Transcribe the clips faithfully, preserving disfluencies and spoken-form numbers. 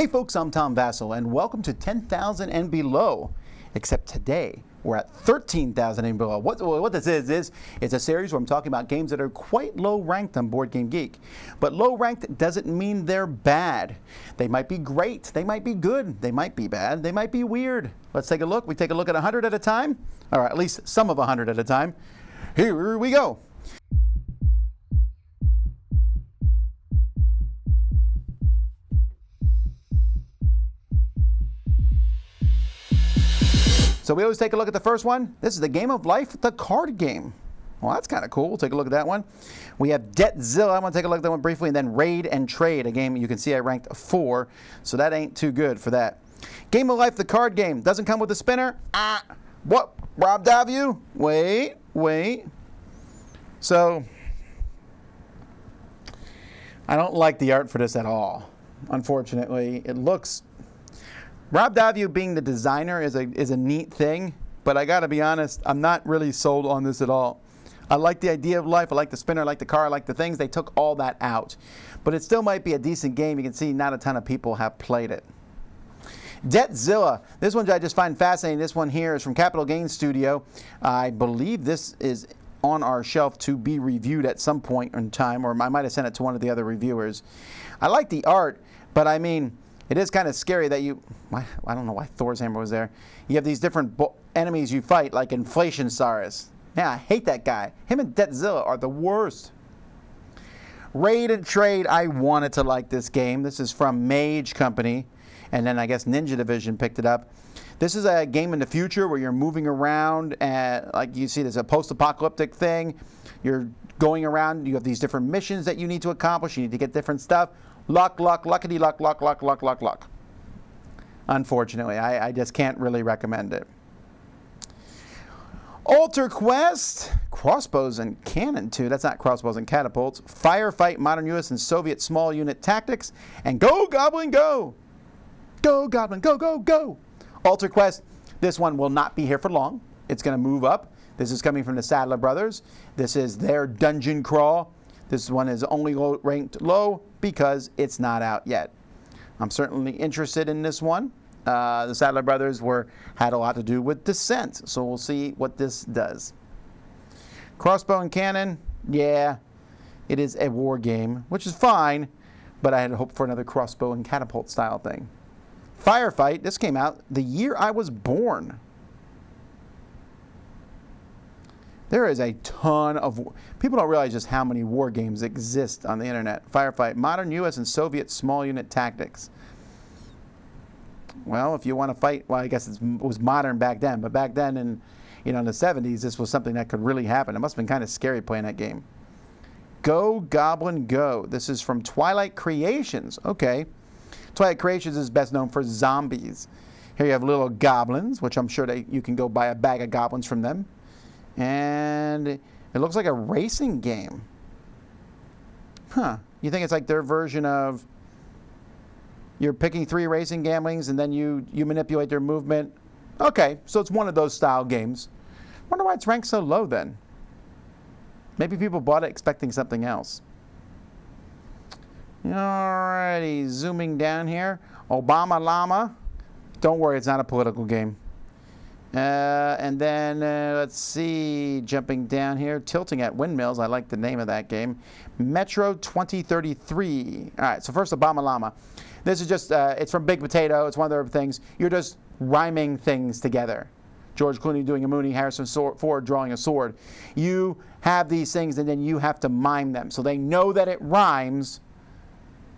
Hey folks, I'm Tom Vasel and welcome to ten thousand and below, except today we're at thirteen thousand and below. What, what this is, is it's a series where I'm talking about games that are quite low ranked on Board Game Geek. But low ranked doesn't mean they're bad. They might be great, they might be good, they might be bad, they might be weird. Let's take a look. We take a look at one hundred at a time, or at least some of one hundred at a time. Here we go. So we always take a look at the first one. This is the Game of Life, the card game. Well, that's kind of cool. We'll take a look at that one. We have Deathzilla. I'm going to take a look at that one briefly. And then Raid and Trade, a game you can see I ranked four. So that ain't too good for that. Game of Life, the card game. Doesn't come with a spinner. Ah, what? Rob Davieu? Wait, wait. So I don't like the art for this at all, unfortunately. It looks... Rob Davieu being the designer is a is a neat thing, but I gotta be honest, I'm not really sold on this at all. I like the idea of life, I like the spinner, I like the car, I like the things. They took all that out. But it still might be a decent game. You can see not a ton of people have played it. Deathzilla. This one I just find fascinating. This one here is from Capital Gains Studio. I believe this is on our shelf to be reviewed at some point in time, or I might have sent it to one of the other reviewers. I like the art, but I mean, it is kind of scary that you, I don't know why Thor's hammer was there. You have these different bo enemies you fight, like Inflation Saurus. Yeah, I hate that guy. Him and Deathzilla are the worst. Raid and Trade, I wanted to like this game. This is from Mage Company, and then I guess Ninja Division picked it up. This is a game in the future where you're moving around, and like you see, there's a post-apocalyptic thing. You're going around, you have these different missions that you need to accomplish, you need to get different stuff. Luck, luck, luckity, luck, luck, luck, luck, luck, luck. Unfortunately, I, I just can't really recommend it. Alter Quest, Crossbows and Cannon two. That's not Crossbows and Catapults. Firefight, Modern U S and Soviet Small Unit Tactics. And Go Goblin Go! Go Goblin, go, go, go! Alter Quest, this one will not be here for long. It's going to move up. This is coming from the Sadler Brothers. This is their dungeon crawl. This one is only low, ranked low because it's not out yet. I'm certainly interested in this one. Uh, the Sadler Brothers were had a lot to do with Descent, so we'll see what this does. Crossbow and Cannon, yeah, it is a war game, which is fine, but I had hoped for another Crossbow and Catapult style thing. Firefight, this came out the year I was born. There is a ton of, people don't realize just how many war games exist on the internet. Firefight, Modern U S and Soviet Small Unit Tactics. Well, if you want to fight, well, I guess it was modern back then, but back then in, you know, in the seventies, this was something that could really happen. It must have been kind of scary playing that game. Go Goblin Go. This is from Twilight Creations. Okay. Twilight Creations is best known for zombies. Here you have little goblins, which I'm sure that you can go buy a bag of goblins from them. And it looks like a racing game. Huh. You think it's like their version of you're picking three racing gamblings and then you, you manipulate their movement? Okay, so it's one of those style games. Wonder why it's ranked so low then. Maybe people bought it expecting something else. Alrighty, zooming down here. Obama Llama. Don't worry, it's not a political game. Uh, and then, uh, let's see, jumping down here, Tilting at Windmills, I like the name of that game. Metro twenty thirty-three. All right, so first, Obama Llama. This is just, uh, it's from Big Potato, it's one of their things. You're just rhyming things together. George Clooney doing a Mooney, Harrison Ford drawing a sword. You have these things and then you have to mime them. So they know that it rhymes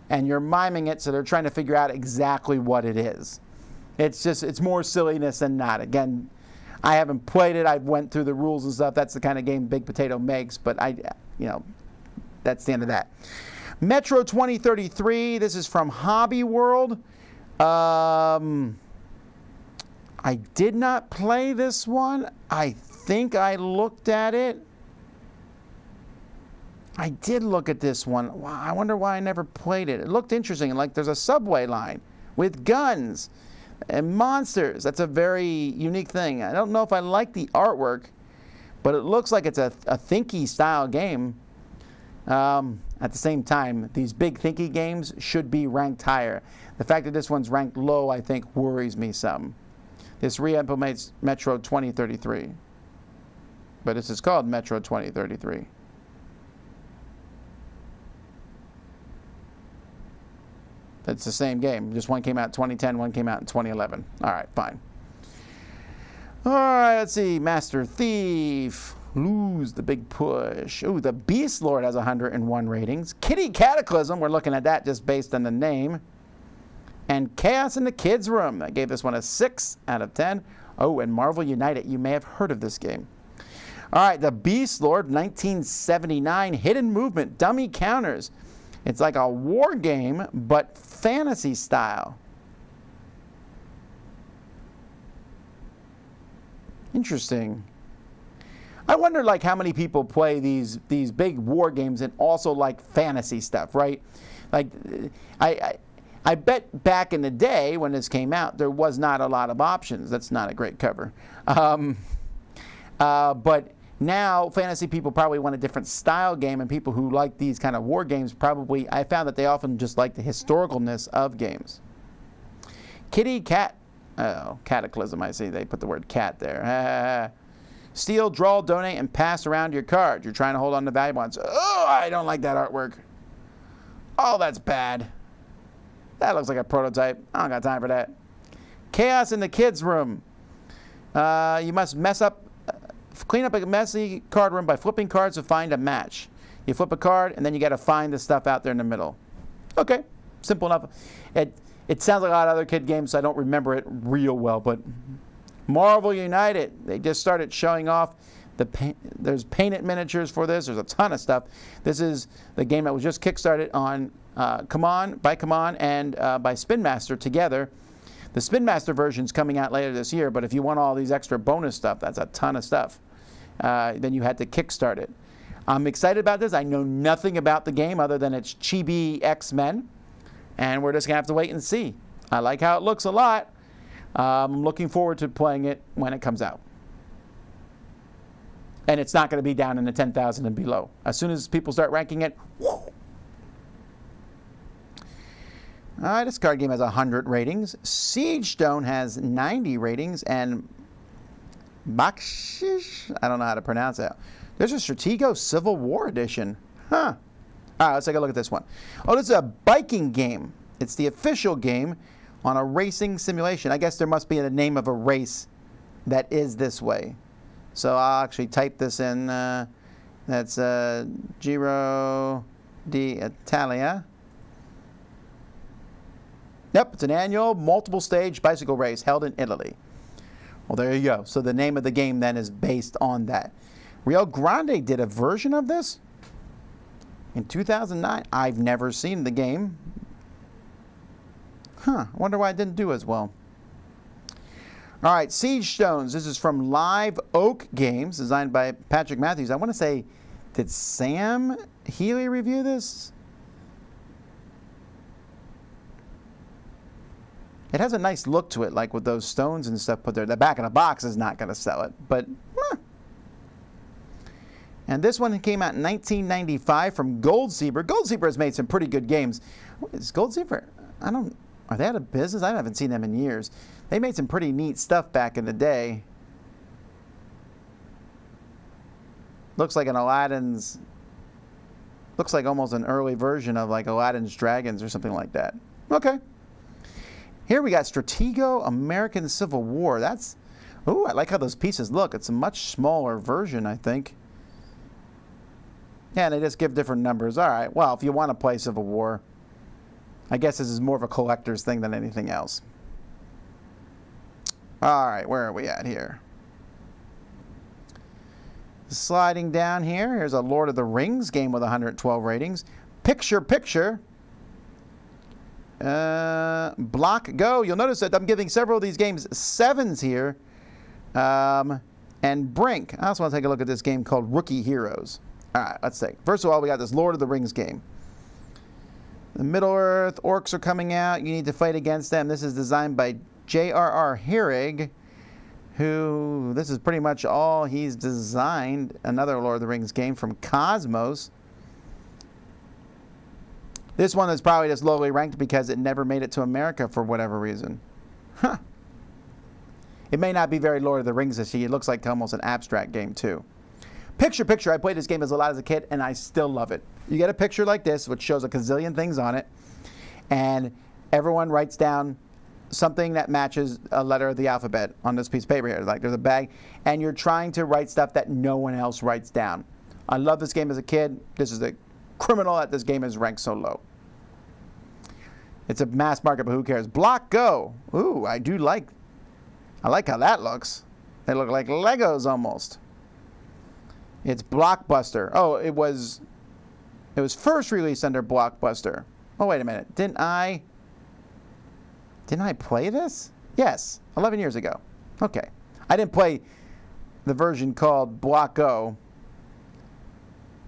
and you're miming it, so they're trying to figure out exactly what it is. It's just, it's more silliness than not. Again, I haven't played it. I've went through the rules and stuff. That's the kind of game Big Potato makes, but I, you know, that's the end of that. Metro twenty thirty-three, this is from Hobby World. Um, I did not play this one. I think I looked at it. I did look at this one. Wow, I wonder why I never played it. It looked interesting. Like there's a subway line with guns and monsters. That's a very unique thing. I don't know if I like the artwork, but it looks like it's a, a thinky style game. Um, At the same time, these big thinky games should be ranked higher. The fact that this one's ranked low, I think, worries me some. This re-implements Metro twenty thirty-three. But this is called Metro twenty thirty-three. It's the same game. Just one came out in twenty ten, one came out in twenty eleven. All right, fine. All right, let's see. Master Thief. Lose the big push. Ooh, the Beast Lord has one hundred and one ratings. Kitty Cataclysm. We're looking at that just based on the name. And Chaos in the Kids Room. I gave this one a six out of ten. Oh, and Marvel United. You may have heard of this game. All right, the Beast Lord, nineteen seventy-nine. Hidden movement. Dummy counters. It's like a war game, but fantasy style. Interesting. I wonder, like, how many people play these these big war games and also like fantasy stuff, right? Like, I, I I bet back in the day when this came out, there was not a lot of options. That's not a great cover, um, uh, but. Now, fantasy people probably want a different style game, and people who like these kind of war games probably, I found that they often just like the historicalness of games. Kitty Cat, oh, Cataclysm, I see they put the word cat there. Steal, draw, donate, and pass around your cards. You're trying to hold on to valuable ones. Oh, I don't like that artwork. Oh, that's bad. That looks like a prototype. I don't got time for that. Chaos in the Kids Room. Uh, you must mess up Clean up a messy card room by flipping cards to find a match. You flip a card, and then you got to find the stuff out there in the middle. Okay, simple enough. It, it sounds like a lot of other kid games, so I don't remember it real well, but Marvel United, they just started showing off. The pa There's painted miniatures for this. There's a ton of stuff. This is the game that was just kickstarted on uh, Come On, by Come On and uh, by Spin Master together. The Spin Master version's coming out later this year, but if you want all these extra bonus stuff, that's a ton of stuff. Uh, then you had to kickstart it. I'm excited about this. I know nothing about the game other than it's Chibi X-Men, and we're just gonna have to wait and see. I like how it looks a lot. I'm um, looking forward to playing it when it comes out. And it's not gonna be down in the ten thousand and below. As soon as people start ranking it, whoa. All right, this card game has one hundred ratings. Siege Stone has ninety ratings, and Bakshish? I don't know how to pronounce that. There's a Stratego Civil War edition. Huh. All right, let's take a look at this one. Oh, this is a biking game. It's the official game on a racing simulation. I guess there must be a name of a race that is this way. So I'll actually type this in. Uh, that's uh, Giro d'Italia. Yep, it's an annual multiple-stage bicycle race held in Italy. Well, there you go. So the name of the game then is based on that. Rio Grande did a version of this in two thousand nine. I've never seen the game. Huh, I wonder why it didn't do as well. All right, Siege Stones. This is from Live Oak Games, designed by Patrick Matthews. I want to say, did Sam Healy review this? It has a nice look to it, like with those stones and stuff put there. The back of the box is not going to sell it, but eh. And this one came out in nineteen ninety-five from Goldseaver. Goldseaver has made some pretty good games. What is Goldseaver? I don't. Are they out of business? I haven't seen them in years. They made some pretty neat stuff back in the day. Looks like an Aladdin's. Looks like almost an early version of like Aladdin's Dragons or something like that. Okay. Here we got Stratego American Civil War. That's, ooh, I like how those pieces look. It's a much smaller version, I think. Yeah, and they just give different numbers. All right, well, if you want to play Civil War, I guess this is more of a collector's thing than anything else. All right, where are we at here? Sliding down here, here's a Lord of the Rings game with one hundred twelve ratings. Picture Picture. Uh, Block Go. You'll notice that I'm giving several of these games sevens here. Um, and Brink. I also want to take a look at this game called Rookie Heroes. All right, let's take. First of all, we got this Lord of the Rings game. The Middle Earth orcs are coming out. You need to fight against them. This is designed by J R R Herrig, who this is pretty much all he's designed. Another Lord of the Rings game from Cosmos. This one is probably just lowly ranked because it never made it to America for whatever reason. Huh. It may not be very Lord of the Rings this year. It looks like almost an abstract game, too. Picture Picture. I played this game as a lot as a kid, and I still love it. You get a picture like this, which shows a gazillion things on it, and everyone writes down something that matches a letter of the alphabet on this piece of paper here. Like there's a bag, and you're trying to write stuff that no one else writes down. I love this game as a kid. This is a criminal that this game is ranked so low. It's a mass market, but who cares? Block Go. Ooh, I do like. I like how that looks. They look like Legos almost. It's Blockbuster. Oh, it was. It was first released under Blockbuster. Oh wait a minute. Didn't I? Didn't I play this? Yes, eleven years ago. Okay, I didn't play the version called Block Go.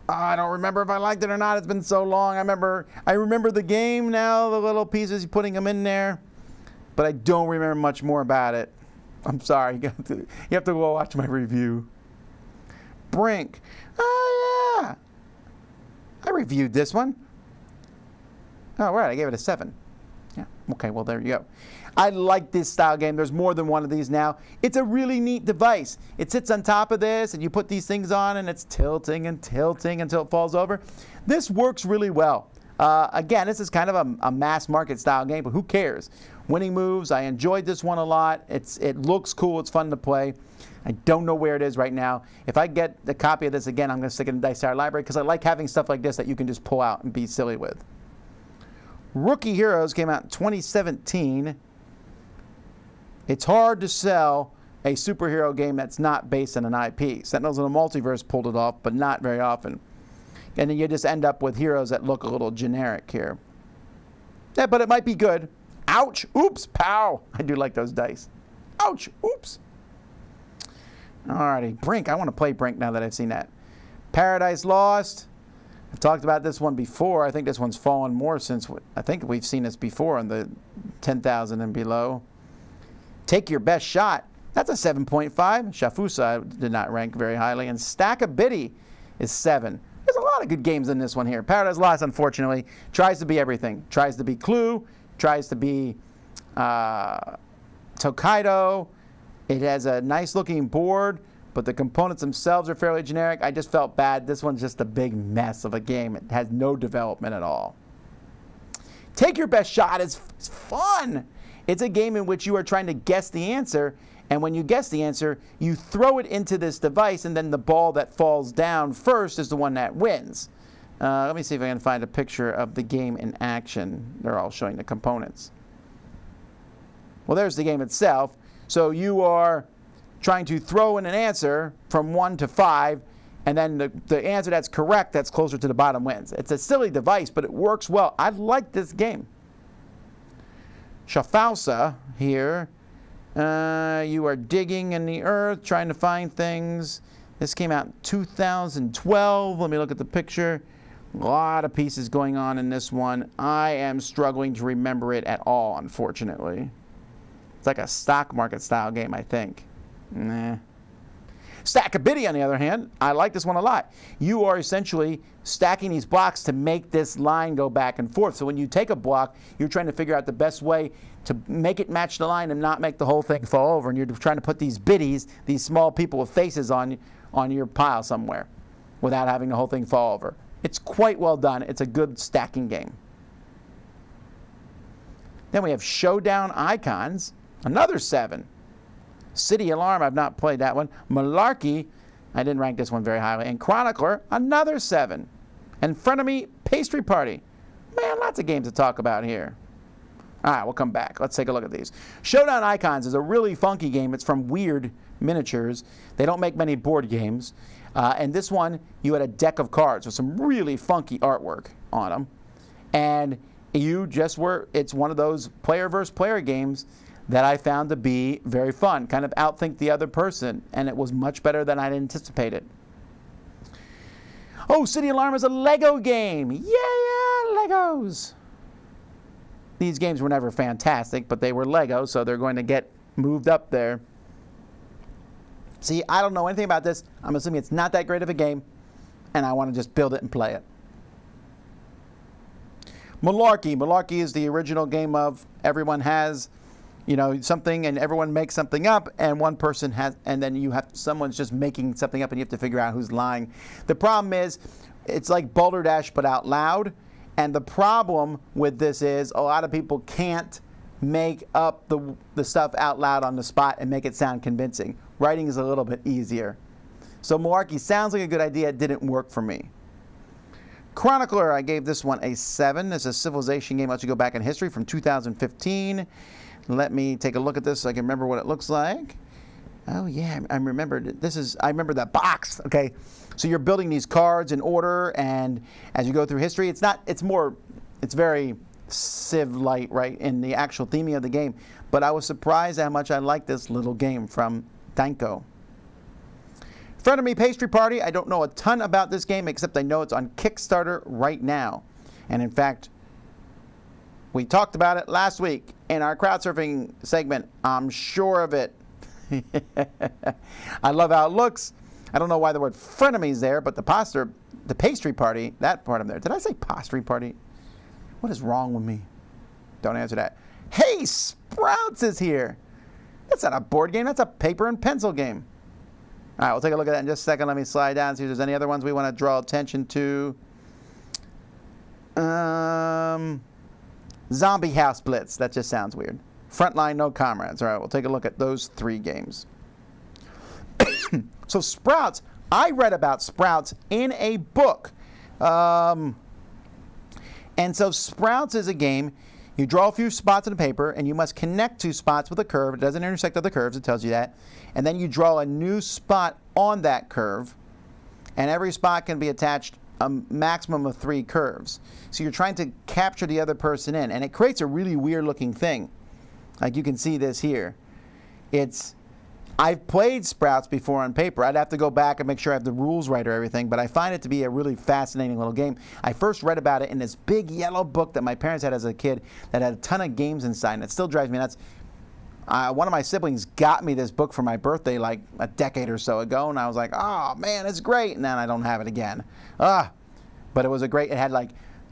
Oh, I don't remember if I liked it or not. It's been so long. I remember I remember the game now, the little pieces, putting them in there. But I don't remember much more about it. I'm sorry. You have to, you have to go watch my review. Brink. Oh, yeah. I reviewed this one. Oh, right. I gave it a seven. Yeah. Okay, well, there you go. I like this style game. There's more than one of these now. It's a really neat device. It sits on top of this, and you put these things on, and it's tilting and tilting until it falls over. This works really well. Uh, again, this is kind of a, a mass market style game, but who cares? Winning moves. I enjoyed this one a lot. It's, it looks cool. It's fun to play. I don't know where it is right now. If I get a copy of this again, I'm going to stick it in the Dice Tower Library because I like having stuff like this that you can just pull out and be silly with. Rookie Heroes came out in twenty seventeen. It's hard to sell a superhero game that's not based on an I P. Sentinels of the Multiverse pulled it off, but not very often. And then you just end up with heroes that look a little generic here. Yeah, but it might be good. Ouch! Oops! Pow! I do like those dice. Ouch! Oops! Alrighty. Brink. I want to play Brink now that I've seen that. Paradise Lost. I've talked about this one before. I think this one's fallen more since... I think we've seen this before on the ten thousand and below. Take Your Best Shot. That's a seven point five. Shafusa did not rank very highly. And Stack of Bitty is seven. There's a lot of good games in this one here. Paradise Lost, unfortunately, tries to be everything. Tries to be Clue. Tries to be uh, Tokaido. It has a nice-looking board, but the components themselves are fairly generic. I just felt bad. This one's just a big mess of a game. It has no development at all. Take Your Best Shot is it's fun. It's a game in which you are trying to guess the answer, and when you guess the answer, you throw it into this device, and then the ball that falls down first is the one that wins. Uh, let me see if I can find a picture of the game in action. They're all showing the components. Well, there's the game itself. So you are trying to throw in an answer from one to five, and then the, the answer that's correct, that's closer to the bottom, wins. It's a silly device, but it works well. I like this game. Shafausa here. Uh, you are digging in the earth, trying to find things. This came out in two thousand twelve. Let me look at the picture. A lot of pieces going on in this one. I am struggling to remember it at all, unfortunately. It's like a stock market style game, I think. Nah. Stack of Bitty, on the other hand, I like this one a lot. You are essentially stacking these blocks to make this line go back and forth. So when you take a block, you're trying to figure out the best way to make it match the line and not make the whole thing fall over. And you're trying to put these biddies, these small people with faces on, on your pile somewhere without having the whole thing fall over. It's quite well done. It's a good stacking game. Then we have Showdown Icons. Another seven. City Alarm, I've not played that one. Malarkey, I didn't rank this one very highly. And Chronicler, another seven. And Frenemy Pastry Party. Man, lots of games to talk about here. All right, we'll come back. Let's take a look at these. Showdown Icons is a really funky game. It's from Weird Miniatures. They don't make many board games. Uh, and this one, you had a deck of cards with some really funky artwork on them. And you just were, it's one of those player versus player games that I found to be very fun. Kind of outthink the other person, and it was much better than I'd anticipated. Oh, City Alarm is a Lego game! Yeah, yeah, Legos! These games were never fantastic, but they were Lego, so they're going to get moved up there. See, I don't know anything about this. I'm assuming it's not that great of a game, and I want to just build it and play it. Malarkey. Malarkey is the original game of everyone has, you know, something, and everyone makes something up, and one person has, and then you have, someone's just making something up, and you have to figure out who's lying. The problem is, it's like Balderdash, but out loud. And the problem with this is a lot of people can't make up the, the stuff out loud on the spot and make it sound convincing. Writing is a little bit easier. So Malarkey sounds like a good idea. It didn't work for me. Chronicler, I gave this one a seven. It's a Civilization game. I'll let you go back in history from two thousand fifteen. Let me take a look at this so I can remember what it looks like. Oh, yeah, I remembered. This is, I remember that box, okay? So you're building these cards in order, and as you go through history, it's not, it's more, it's very Civ-light, right, in the actual theming of the game. But I was surprised how much I liked this little game from Danko. Frenemy Pastry Party, I don't know a ton about this game, except I know it's on Kickstarter right now. And in fact, we talked about it last week in our crowdsurfing segment. I'm sure of it. I love how it looks. I don't know why the word frenemy is there, but the poster, the pastry party, that part of there. Did I say pastry party? What is wrong with me? Don't answer that. Hey, Sprouts is here. That's not a board game. That's a paper and pencil game. All right, we'll take a look at that in just a second. Let me slide down and see if there's any other ones we want to draw attention to. Um, Zombie House Blitz. That just sounds weird. Frontline, No Comrades. All right, we'll take a look at those three games. So Sprouts, I read about Sprouts in a book. Um, and so Sprouts is a game. You draw a few spots on the paper, and you must connect two spots with a curve. It doesn't intersect other curves. It tells you that. And then you draw a new spot on that curve, and every spot can be attached a maximum of three curves. So you're trying to capture the other person in, and it creates a really weird-looking thing. Like you can see this here. It's, I've played Sprouts before on paper. I'd have to go back and make sure I have the rules right or everything, but I find it to be a really fascinating little game. I first read about it in this big yellow book that my parents had as a kid that had a ton of games inside, and it still drives me nuts. Uh, one of my siblings got me this book for my birthday like a decade or so ago, and I was like, oh man, it's great, and then I don't have it again. Ah, but it was a great, it had like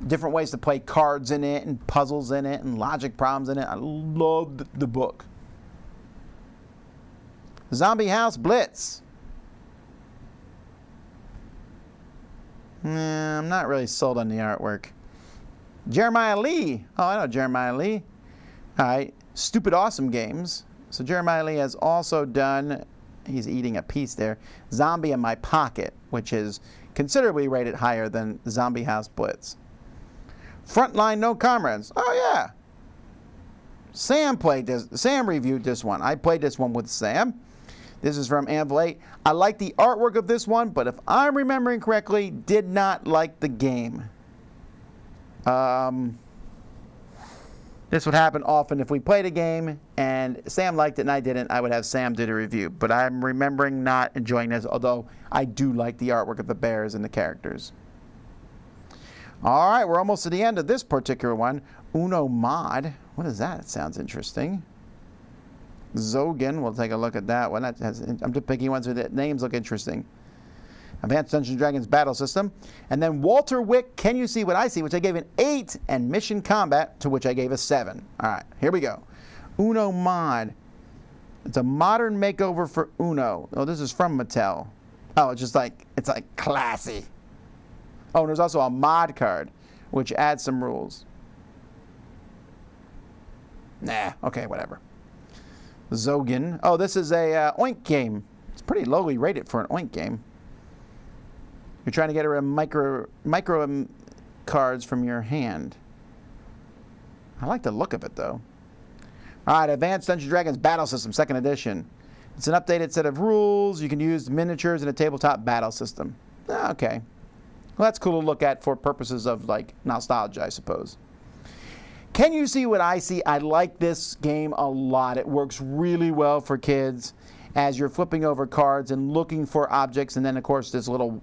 different ways to play cards in it, and puzzles in it, and logic problems in it. I loved the book. Zombie House Blitz. Nah, I'm not really sold on the artwork. Jeremiah Lee. Oh, I know Jeremiah Lee. All right. Stupid Awesome Games. So Jeremiah Lee has also done, he's eating a piece there, Zombie in My Pocket, which is considerably rated higher than Zombie House Blitz. Frontline, No Comrades. Oh, yeah. Sam played this. Sam reviewed this one. I played this one with Sam. This is from Anvil eight. I like the artwork of this one, but if I'm remembering correctly, did not like the game. Um, this would happen often if we played a game, and Sam liked it and I didn't. I would have Sam do the review, but I'm remembering not enjoying this, although I do like the artwork of the bears and the characters. All right, we're almost to the end of this particular one. Uno Mod. What is that? It sounds interesting. Zogan. We'll take a look at that one. That has, I'm just picking ones where names look interesting. Advanced Dungeons and Dragons Battle System. And then Walter Wick, Can You See What I See? Which I gave an eight. And Mission Combat, to which I gave a seven. All right, here we go. Uno Mod. It's a modern makeover for Uno. Oh, this is from Mattel. Oh, it's just like, it's like classy. Oh, and there's also a mod card, which adds some rules. Nah, okay, whatever. Zogan. Oh, this is a uh, oink game. It's pretty lowly rated for an oink game. You're trying to get around micro, micro cards from your hand. I like the look of it, though. All right, Advanced Dungeons and Dragons Battle System, second edition. It's an updated set of rules. You can use miniatures in a tabletop battle system. Okay. Well, that's cool to look at for purposes of, like, nostalgia, I suppose. Can You See What I See? I like this game a lot. It works really well for kids as you're flipping over cards and looking for objects, and then, of course, this little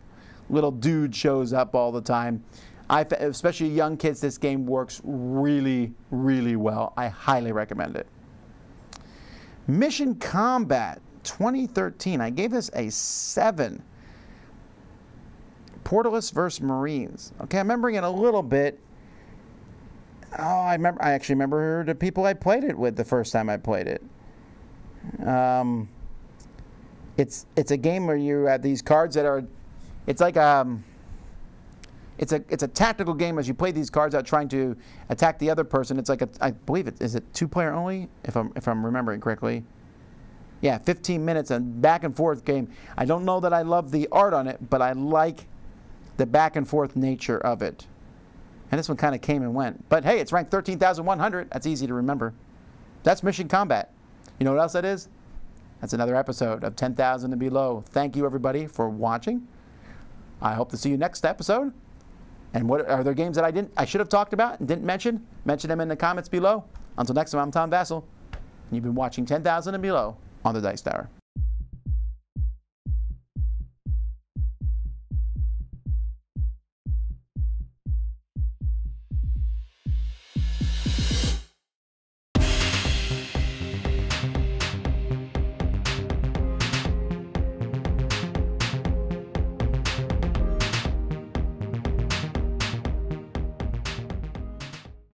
little dude shows up all the time. I, especially young kids, this game works really, really well. I highly recommend it. Mission Combat twenty thirteen. I gave this a seven. Portalists versus Marines. Okay, I'm remembering it a little bit. Oh, I remember. I actually remember the people I played it with the first time I played it. Um, it's it's a game where you have these cards that are, it's like um, it's a it's a tactical game as you play these cards out trying to attack the other person. It's like a, I believe it is it two player only if I'm if I'm remembering correctly. Yeah, fifteen minutes and back and forth game. I don't know that I love the art on it, but I like the back and forth nature of it. And this one kind of came and went. But hey, it's ranked thirteen thousand one hundred. That's easy to remember. That's Mission Combat. You know what else that is? That's another episode of ten thousand and Below. Thank you, everybody, for watching. I hope to see you next episode. And what are there games that I didn't, I should have talked about and didn't mention? Mention them in the comments below. Until next time, I'm Tom Vasel. And you've been watching ten thousand and Below on the Dice Tower.